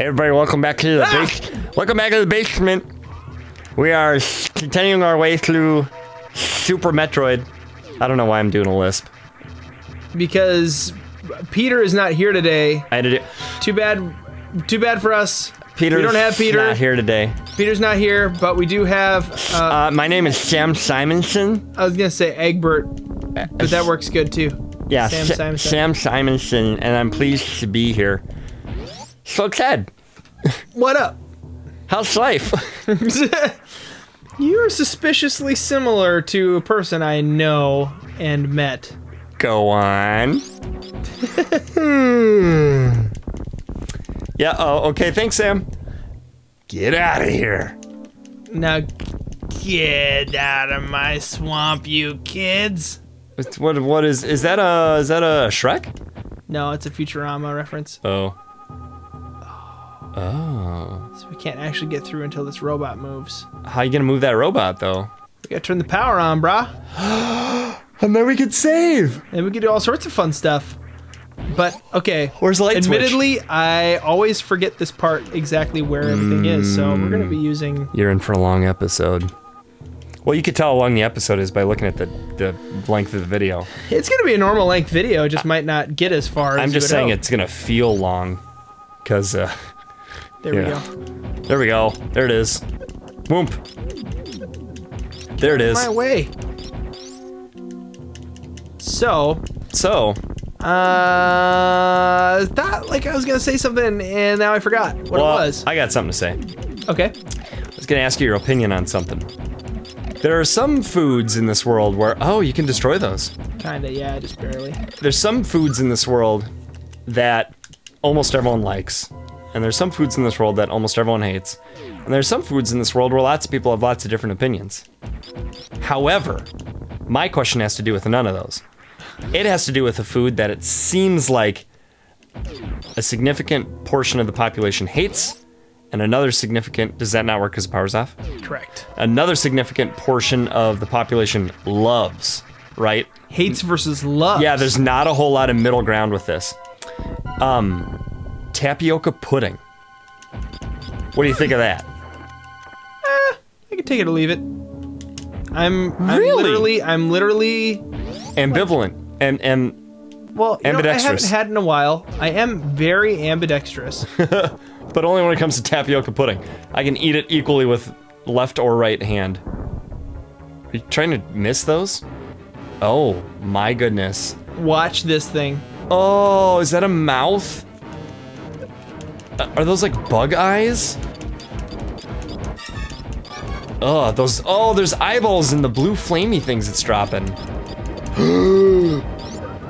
Everybody, welcome back to the basement. We are continuing our way through Super Metroid. I don't know why I'm doing a lisp. Because Peter is not here today. I had to do. Too bad for us. We don't have Peter. Not here today. Peter's not here, but we do have. My name is Sam Simonson. I was gonna say Egbert, but that works good too. Yeah, Sam Simonson, and I'm pleased to be here. So Ted, what up? How's life? You're suspiciously similar to a person I know and met. Go on. Yeah, oh, okay, thanks, Sam. Get out of here. Now, get out of my swamp, you kids. What is that a Shrek? No, it's a Futurama reference. Oh. Oh. So we can't actually get through until this robot moves. How you gonna move that robot, though? We gotta turn the power on, brah. And then we could save. And we could do all sorts of fun stuff. But, okay, where's the light admittedly, switch? I always forget this part exactly where everything is, so we're going to be using... You're in for a long episode. Well, you could tell how long the episode is by looking at the length of the video. It's going to be a normal length video, it just might not get as far as I'm just saying it's going to feel long, because... There we go. There we go. There it is. Whoomp. There it is. My way. So... I thought like I was gonna say something and now I forgot what it was. I got something to say. Okay. I was gonna ask you your opinion on something. There are some foods in this world where you can destroy those. Kinda, yeah, just barely. There's some foods in this world that almost everyone likes. And there's some foods in this world that almost everyone hates. And there's some foods in this world where lots of people have lots of different opinions. However, my question has to do with none of those. It has to do with a food that it seems like a significant portion of the population hates, and another significant... Does that not work because the power's off? Correct. Another significant portion of the population loves, right? Hates versus loves. Yeah, there's not a whole lot of middle ground with this. Tapioca pudding. What do you think of that? I can take it or leave it. I'm literally ambivalent. Well, you know, I haven't had it in a while. I am very ambidextrous. But only when it comes to tapioca pudding. I can eat it equally with left or right hand. Are you trying to miss those? Oh, my goodness. Watch this thing. Oh, is that a mouth? Are those like bug eyes? Oh, those- oh, there's eyeballs in the blue flamey things it's dropping.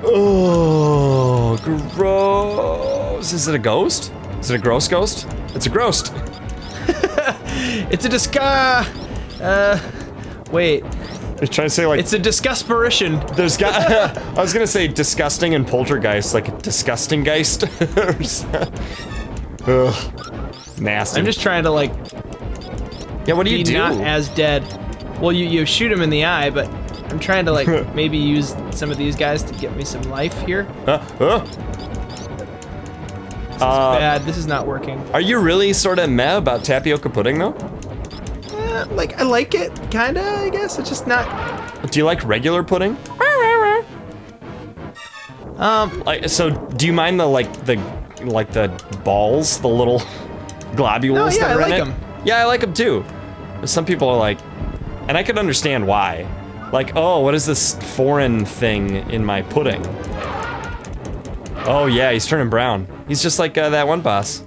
Oh, gross. Is it a ghost? Is it a gross ghost? It's a ghost. It's a wait. You're trying to say like... It's a disgust-parition. There's got... I was gonna say disgusting and poltergeist, like a disgusting geist. Ugh. Nasty. I'm just trying to like... Yeah, what do you do? Not as dead. Well, you shoot him in the eye, but... I'm trying to, like, maybe use some of these guys to get me some life here. This is bad. This is not working. Are you really sort of meh about tapioca pudding, though? Like, I like it, kind of, I guess. It's just not... Do you like regular pudding? So, do you mind the balls? The little globules that are in it? Yeah, I like them. Yeah, I like them, too. Some people are like... And I could understand why. Like, oh, what is this foreign thing in my pudding? Oh yeah, he's turning brown. He's just like that one boss.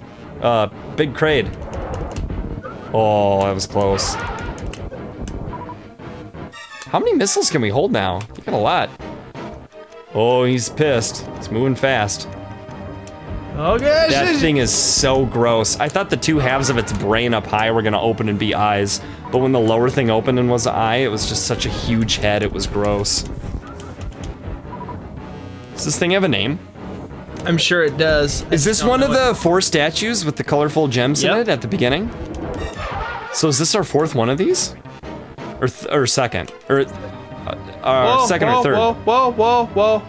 Big Kraid. Oh, that was close. How many missiles can we hold now? We got a lot. Oh, he's pissed. He's moving fast. Oh gosh! That thing is so gross. I thought the two halves of its brain up high were gonna open and be eyes, but when the lower thing opened and was an eye, it was just such a huge head, it was gross. Does this thing have a name? I'm sure it does. Is this one of the four statues with the colorful gems in it at the beginning? So is this our fourth one of these? Or second? Or second or third? Whoa, whoa, whoa, whoa.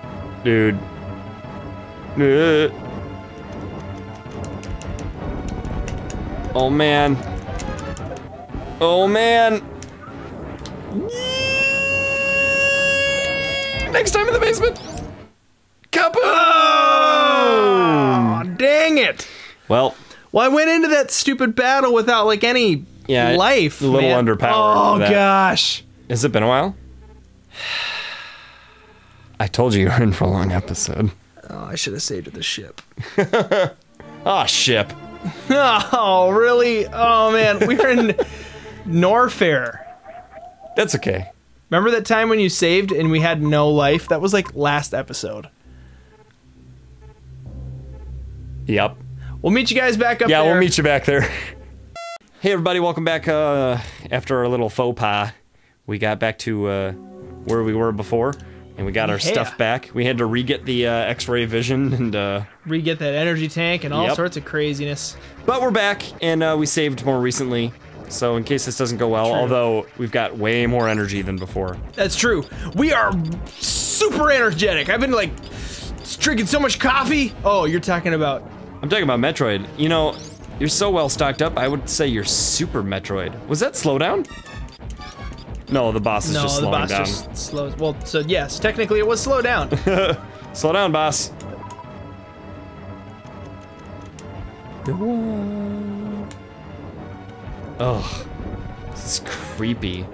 Dude. Oh man. Oh man. Next time in the basement. Kaboom! Oh, dang it. Well, I went into that stupid battle without like any life. A little underpowered. Oh gosh. Has it been a while? I told you were in for a long episode. Oh, I should have saved the ship. Oh, ship. Oh, really? Oh, man. We were in Norfair. That's okay. Remember that time when you saved and we had no life? That was like last episode. Yep. We'll meet you guys back up there. Yeah, we'll meet you back there. Hey, everybody. Welcome back after our little faux pas. We got back to where we were before. And we got our stuff back. We had to re-get the X-ray vision and re-get that energy tank and all sorts of craziness. But we're back, and we saved more recently. So in case this doesn't go well, although we've got way more energy than before. That's true. We are super energetic. I've been like drinking so much coffee. Oh, you're talking about? I'm talking about Metroid. You know, you're so well stocked up. I would say you're Super Metroid. Was that slowdown? No, the boss is just slowing down. No, the boss just slows. Well, so yes, technically it was slow down. Slow down, boss. Oh, this is creepy.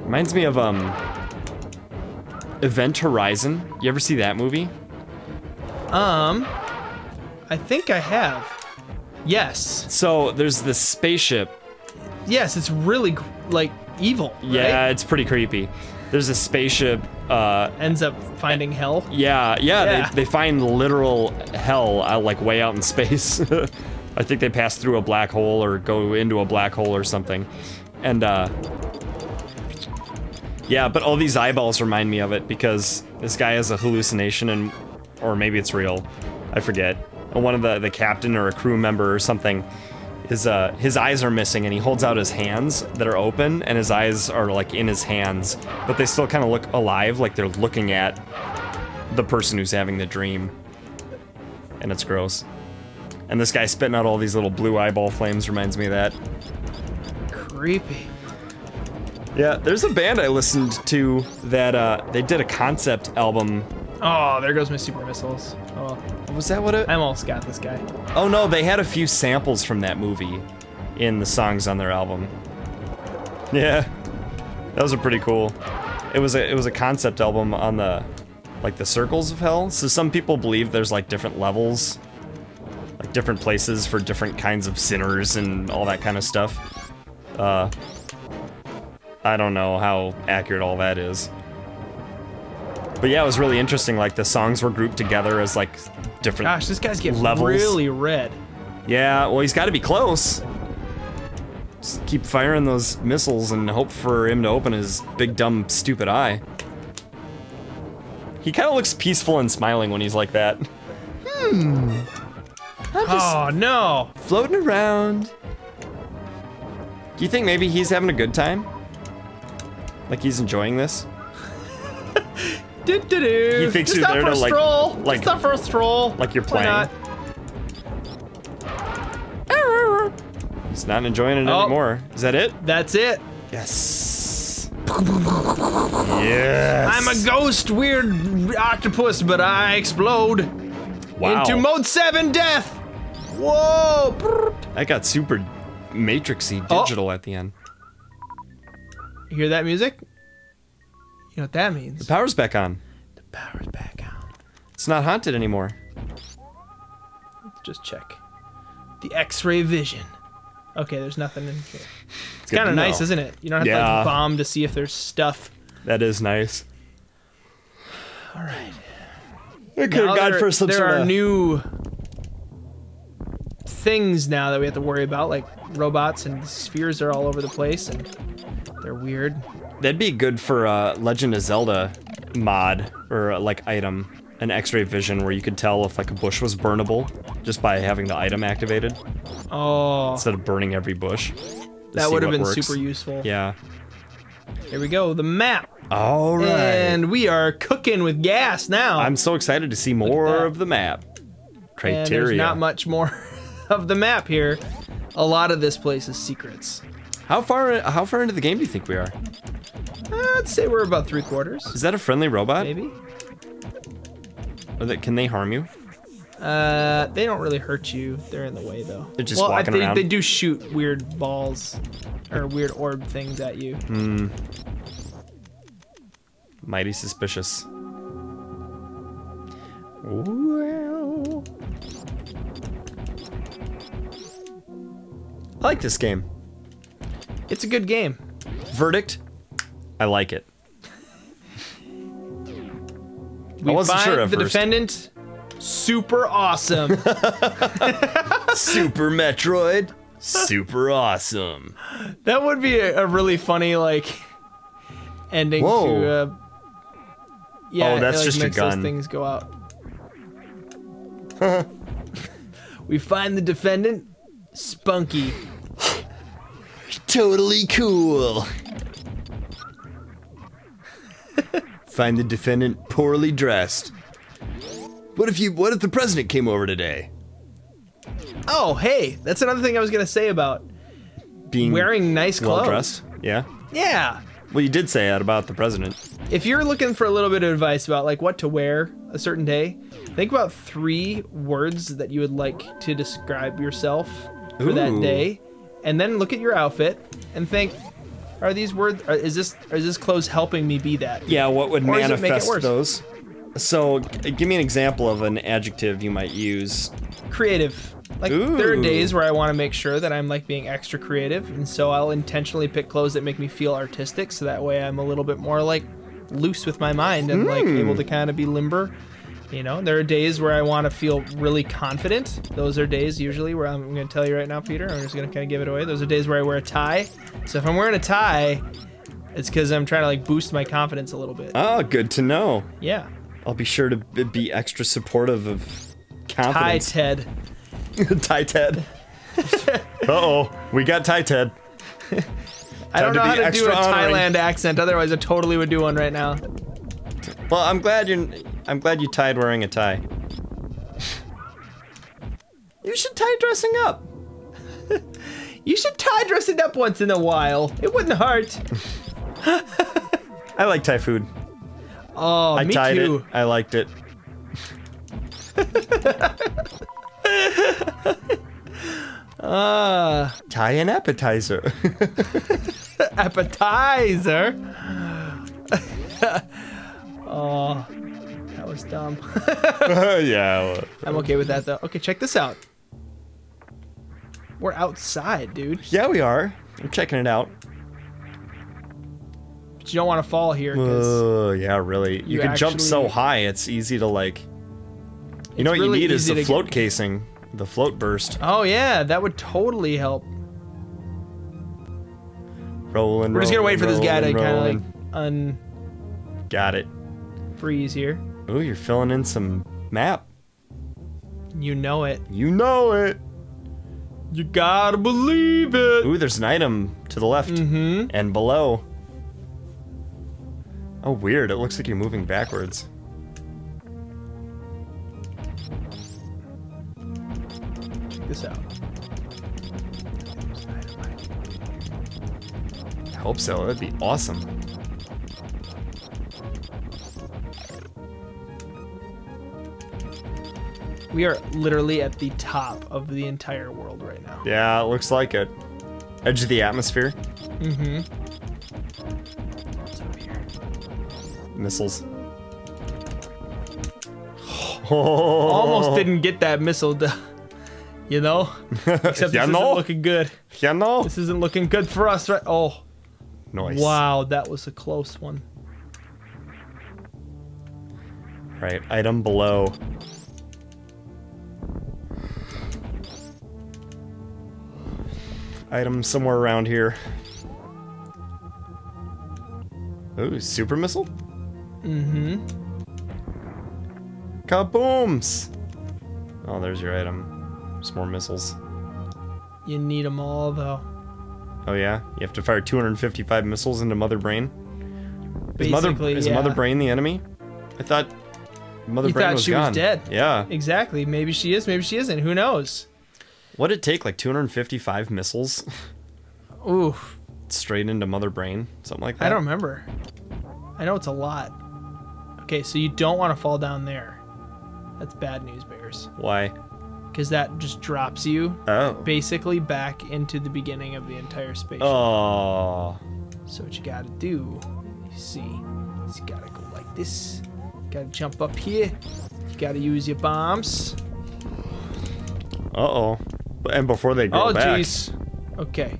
Reminds me of Event Horizon. You ever see that movie? I think I have. Yes. So there's this spaceship. Yes, it's really, like, evil, right? Yeah, it's pretty creepy. There's a spaceship, ends up finding hell? Yeah. They find literal hell, like, way out in space. I think they pass through a black hole or go into a black hole or something. And, yeah, but all these eyeballs remind me of it because this guy has a hallucination and... or maybe it's real. I forget. And one of the captain or a crew member or something... his eyes are missing, and he holds out his hands that are open, and his eyes are like in his hands, but they still kind of look alive, like they're looking at the person who's having the dream, and it's gross. And this guy spitting out all these little blue eyeball flames reminds me of that. Creepy. Yeah, there's a band I listened to that they did a concept album. Oh, there goes my super missiles. Oh, was that what it? I almost got this guy. Oh no, they had a few samples from that movie in the songs on their album. Yeah, that was pretty cool. It was a concept album on the like the circles of hell. So some people believe there's like different levels, like different places for different kinds of sinners and all that kind of stuff. I don't know how accurate all that is. But yeah, it was really interesting, like the songs were grouped together as like different levels. Gosh, this guy's getting really red. Yeah, well he's gotta be close. Just keep firing those missiles and hope for him to open his big dumb stupid eye. He kinda looks peaceful and smiling when he's like that. I'm just floating around. Do you think maybe he's having a good time? Like he's enjoying this? He thinks you're there to like just for a stroll. Like you're playing. Not? He's not enjoying it anymore. Is that it? That's it. Yes. Yes. I'm a ghost, weird octopus, but I explode into Mode 7 death. Whoa. I got super matrixy digital at the end. You hear that music? You know what that means? The power's back on. The power's back on. It's not haunted anymore. Let's just check. The X-ray vision. Okay, there's nothing in here. It's kind of nice, isn't it? You don't have to like, bomb to see if there's stuff. That is nice. All right. There are new things now that we have to worry about, like robots and spheres are all over the place, and they're weird. That'd be good for a Legend of Zelda mod, or like item, an X-ray vision where you could tell if like a bush was burnable just by having the item activated. Oh. Instead of burning every bush. That would have been super useful. Yeah. Here we go, the map. All right. And we are cooking with gas now. I'm so excited to see more of the map. Criteria. And there's not much more. of the map here, a lot of this place is secrets. How far into the game do you think we are? I'd say we're about 3/4. Is that a friendly robot? Maybe. Or that, can they harm you? They don't really hurt you. They're in the way though. They're just walking around. They do shoot weird balls or weird orb things at you. Hmm. Mighty suspicious. Well. I like this game. It's a good game. Verdict? I like it. I wasn't sure at first. The defendant, super awesome. Super Metroid, super awesome. That would be a really funny like ending. Whoa. To. Yeah, oh, that's it, like, just makes your gun. Those things go out. We find the defendant, Spunky. Totally cool. Find the defendant poorly dressed. What if the president came over today? Oh, hey, that's another thing I was gonna say about being wearing nice clothes. Well dressed, yeah. Yeah. Well, you did say that about the president. If you're looking for a little bit of advice about like what to wear a certain day, think about 3 words that you would like to describe yourself for that day, and then look at your outfit and think, are these words? Is this clothes helping me be that? Yeah. What would manifest those? So, give me an example of an adjective you might use. Creative. Like, there are days where I want to make sure that I'm like being extra creative, and so I'll intentionally pick clothes that make me feel artistic, so that way I'm a little bit more like loose with my mind and like able to kind of be limber. You know, there are days where I want to feel really confident. Those are days usually where I'm going to tell you right now, Peter, I'm just going to kind of give it away. Those are days where I wear a tie. So if I'm wearing a tie, it's because I'm trying to like boost my confidence a little bit. Oh, good to know. Yeah. I'll be sure to be extra supportive of confidence. Tie Ted. Tie Ted. Uh-oh, we got Tie Ted. I don't know how to do a Thailand accent, otherwise I totally would do one right now. Well, I'm glad you tied wearing a tie. You should tie dressing up. You should tie dressing up once in a while. It wouldn't hurt. I like Thai food. Oh, I tied it. I liked it. Tie an appetizer. Appetizer? Oh, that was dumb. Yeah. I'm okay with that, though. Okay, check this out. We're outside, dude. Yeah, we are. I'm checking it out. But you don't want to fall here. Oh, yeah, really. You can jump so high, it's easy to, like... You know what you need is the float casing. The float burst. Oh, yeah, that would totally help. Rolling, we're just going to wait for this guy to kind of, like, Got it. Freeze here. Ooh, you're filling in some map. You know it. You know it. You gotta believe it. Ooh, there's an item to the left and below. Oh, weird. It looks like you're moving backwards. Check this out. I hope so. That'd be awesome. We are literally at the top of the entire world right now. Yeah, it looks like it. Edge of the atmosphere. Mm-hmm. What's up here? Missiles. Oh. Almost didn't get that missile, you know? Except this isn't looking good. You know? This isn't looking good for us, right? Oh. Nice. Wow, that was a close one. Right, item below. Item somewhere around here. Ooh, super missile? Mm-hmm. Kabooms! Oh, there's your item. There's more missiles. You need them all, though. Oh, yeah? You have to fire 255 missiles into Mother Brain? Is Mother Brain the enemy? I thought Mother Brain was gone. You thought she was dead. Yeah. Exactly. Maybe she is, maybe she isn't. Who knows? What did it take, like 255 missiles? Oof. Straight into Mother Brain, something like that? I don't remember. I know it's a lot. Okay, so you don't want to fall down there. That's bad news bears. Why? Because that just drops you basically back into the beginning of the entire space. Oh. So what you gotta do, you see, is you gotta go like this. You gotta jump up here. You gotta use your bombs. Uh-oh. And before they go back. Oh, jeez. Okay.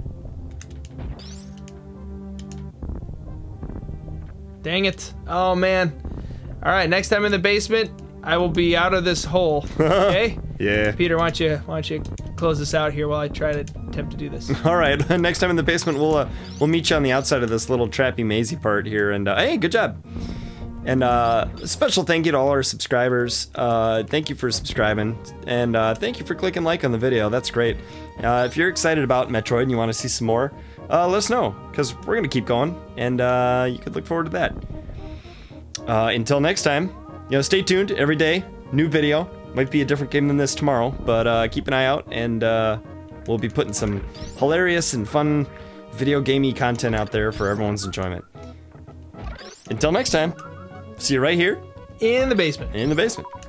Dang it. Oh, man. All right, next time in the basement, I will be out of this hole, okay? Yeah. Peter, why don't you close this out here while I try to attempt to do this? All right, next time in the basement, we'll meet you on the outside of this little trappy mazy part here, and hey, good job. And a special thank you to all our subscribers. Thank you for subscribing, and thank you for clicking like on the video. That's great. If you're excited about Metroid and you want to see some more, let us know, because we're going to keep going, and you could look forward to that. Until next time, you know, stay tuned every day. New video. Might be a different game than this tomorrow, but keep an eye out, and we'll be putting some hilarious and fun video gamey content out there for everyone's enjoyment. Until next time, see you right here in the basement.